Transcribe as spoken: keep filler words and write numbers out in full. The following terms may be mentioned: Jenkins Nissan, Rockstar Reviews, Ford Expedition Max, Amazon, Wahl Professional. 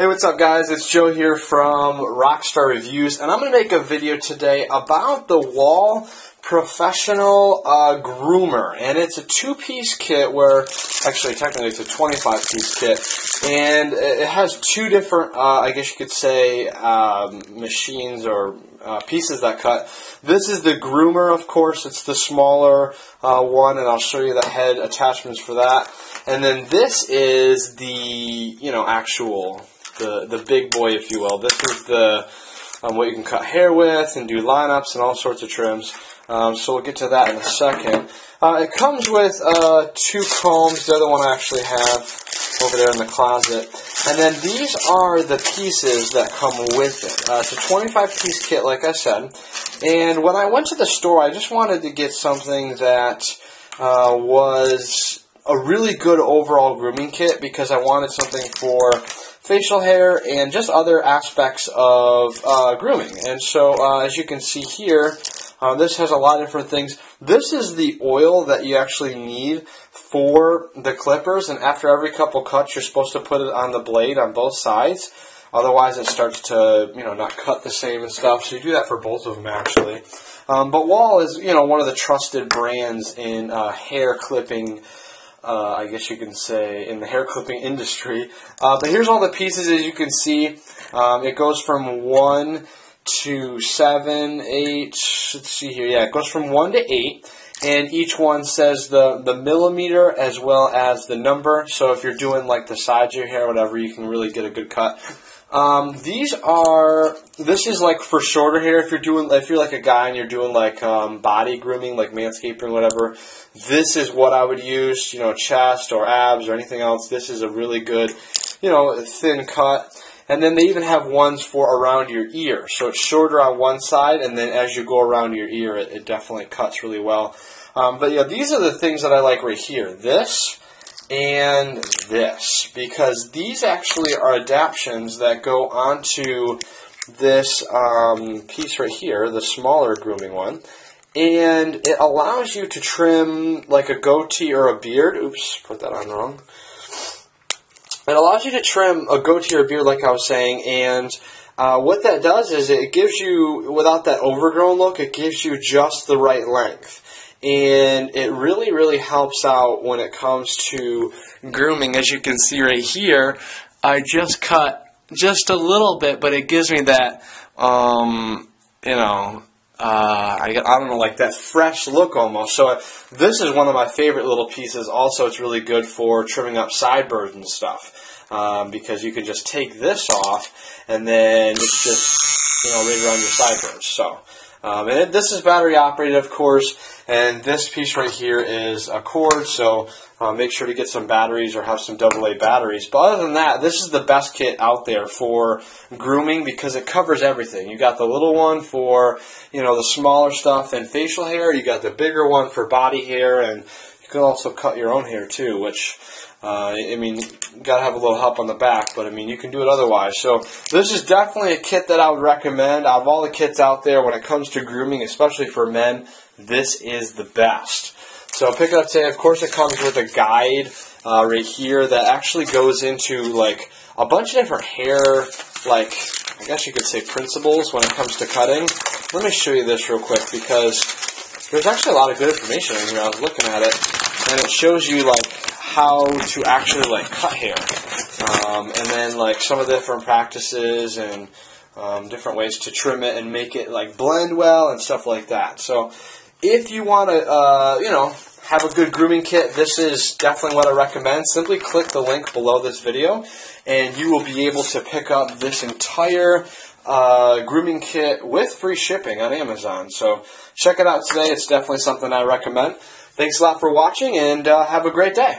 Hey, what's up guys? It's Joe here from Rockstar Reviews, and I'm going to make a video today about the Wahl Professional uh, Groomer. And it's a two-piece kit where, actually technically it's a twenty-five piece kit, and it has two different, uh, I guess you could say, um, machines or uh, pieces that cut. This is the groomer, of course. It's the smaller uh, one, and I'll show you the head attachments for that. And then this is the, you know, actual... The, the big boy, if you will. This is the um, what you can cut hair with and do lineups and all sorts of trims. Um, so we'll get to that in a second. Uh, it comes with uh, two combs. The other one I actually have over there in the closet. And then these are the pieces that come with it. Uh, it's a twenty-five piece kit, like I said. And when I went to the store, I just wanted to get something that uh, was a really good overall grooming kit, because I wanted something for facial hair and just other aspects of uh, grooming. And so uh, as you can see here, uh, this has a lot of different things. This is the oil that you actually need for the clippers, and after every couple cuts you're supposed to put it on the blade on both sides, otherwise it starts to, you know, not cut the same and stuff. So you do that for both of them, actually. Um, but Wahl is, you know, one of the trusted brands in uh, hair clipping. Uh, I guess you can say, in the hair clipping industry. Uh, but here's all the pieces, as you can see. Um, it goes from one to seven, eight, let's see here, yeah, it goes from one to eight, and each one says the, the millimeter as well as the number, so if you're doing like the sides of your hair or whatever, you can really get a good cut. Um, these are, this is like for shorter hair. If you're doing, if you're like a guy and you're doing like, um, body grooming, like manscaping or whatever, this is what I would use, you know, chest or abs or anything else. This is a really good, you know, thin cut. And then they even have ones for around your ear. So it's shorter on one side, and then as you go around your ear, it, it definitely cuts really well. Um, but yeah, these are the things that I like right here. This. And this, because these actually are adaptions that go onto this um, piece right here, the smaller grooming one, and it allows you to trim like a goatee or a beard. Oops, put that on wrong. It allows you to trim a goatee or a beard, like I was saying, and uh, what that does is it gives you, without that overgrown look, it gives you just the right length. And it really, really helps out when it comes to grooming. As you can see right here, I just cut just a little bit, but it gives me that, um, you know, uh, I, I don't know, like that fresh look almost. So I, this is one of my favorite little pieces. Also, it's really good for trimming up sideburns and stuff, um, because you can just take this off, and then it's just, you know, right around your sideburns. So. Um, and it, this is battery operated, of course, and this piece right here is a cord, so uh, make sure to get some batteries or have some double A batteries. But other than that, this is the best kit out there for grooming, because it covers everything. You got the little one for, you know, the smaller stuff and facial hair. You got the bigger one for body hair, and you can also cut your own hair too, which... Uh, I mean, you gotta have a little help on the back, but I mean, you can do it otherwise. So this is definitely a kit that I would recommend. Out of all the kits out there when it comes to grooming, especially for men, this is the best. So pick it up today. Of course, it comes with a guide uh, right here that actually goes into like a bunch of different hair, like I guess you could say principles when it comes to cutting. Let me show you this real quick, because there's actually a lot of good information in here. I was looking at it, and it shows you like how to actually like cut hair, um, and then like some of the different practices and um, different ways to trim it and make it like blend well and stuff like that. So if you want to uh, you know, have a good grooming kit, this is definitely what I recommend. Simply click the link below this video and you will be able to pick up this entire uh, grooming kit with free shipping on Amazon. So check it out today. It's definitely something I recommend. Thanks a lot for watching, and uh, have a great day.